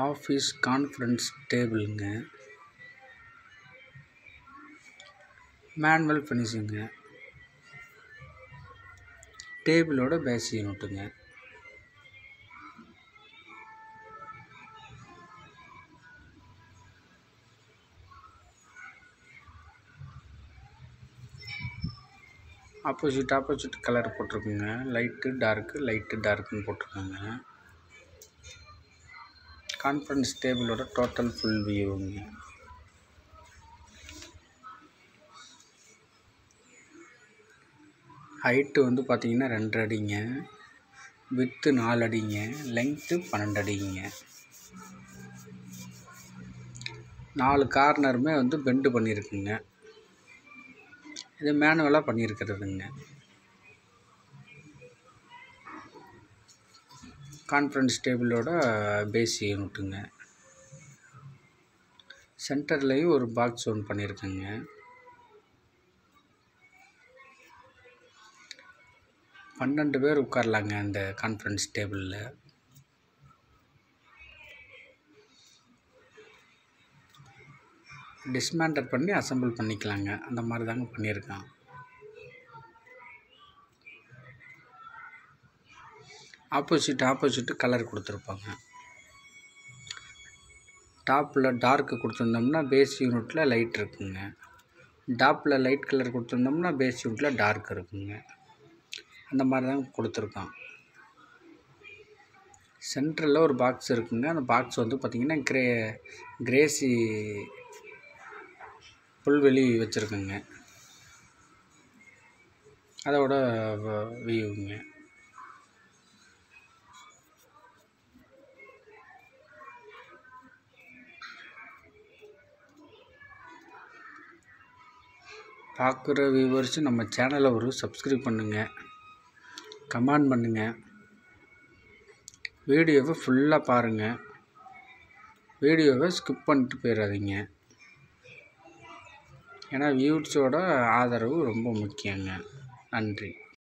Office conference டேபிளுங்க, manual ஃபினிஷிங்க, டேபிளோட பேஸ் யூனிட்டுங்க, ஆப்போசிட் கலர் போட்டிருக்குங்க, லைட்டு டார்க்குன்னு போட்டிருக்காங்க. கான்ஃபரன்ஸ் டேபிளோட டோட்டல் ஃபுல் வியூங்க. ஹைட்டு வந்து பார்த்திங்கன்னா 2 அடிங்க, விட்த்து 4 அடிங்க, லெங்க்த்து 12 அடிங்க. 4 கார்னருமே வந்து பெண்டு பண்ணியிருக்குங்க. இது மேனுவலாக பண்ணியிருக்கிறதுங்க. Conference டேபிளோட base யூனிட்டுங்க. சென்டர்லேயும் ஒரு பாக்ஸ் ஒன்று பண்ணியிருக்கேங்க. பன்னெண்டு பேர் உட்காரலாங்க அந்த கான்ஃபரன்ஸ் டேபிளில். டிஸ்மேண்டல் பண்ணி அசம்பிள் பண்ணிக்கலாங்க. அந்த மாதிரி தாங்க பண்ணியிருக்கான். ஆப்போசிட்டு கலர் கொடுத்துருப்பாங்க. டாப்பில் டார்க்கு கொடுத்துருந்தோம்னா பேஸ் யூனிட்டில் லைட் இருக்குங்க. டாப்பில் லைட் கலர் கொடுத்துருந்தோம்னா பேஸ் யூனிட்டில் டார்க் இருக்குங்க. அந்த மாதிரி தான் கொடுத்துருக்கான். சென்டரில் ஒரு பாக்ஸ் இருக்குங்க. அந்த பாக்ஸ் வந்து பார்த்திங்கன்னா கிரேசி புல்வெளி வச்சுருக்குங்க. அதோட வியூங்க. பார்க்குற வியூவர்ஸு, நம்ம சேனலை ஒரு சப்ஸ்கிரைப் பண்ணுங்கள், கமெண்ட் பண்ணுங்கள், வீடியோவை ஃபுல்லாக பாருங்கள், வீடியோவை ஸ்கிப் பண்ணிட்டு போயிடாதீங்க. ஏன்னா வியூட்ஸோட ஆதரவு ரொம்ப முக்கியங்க. நன்றி.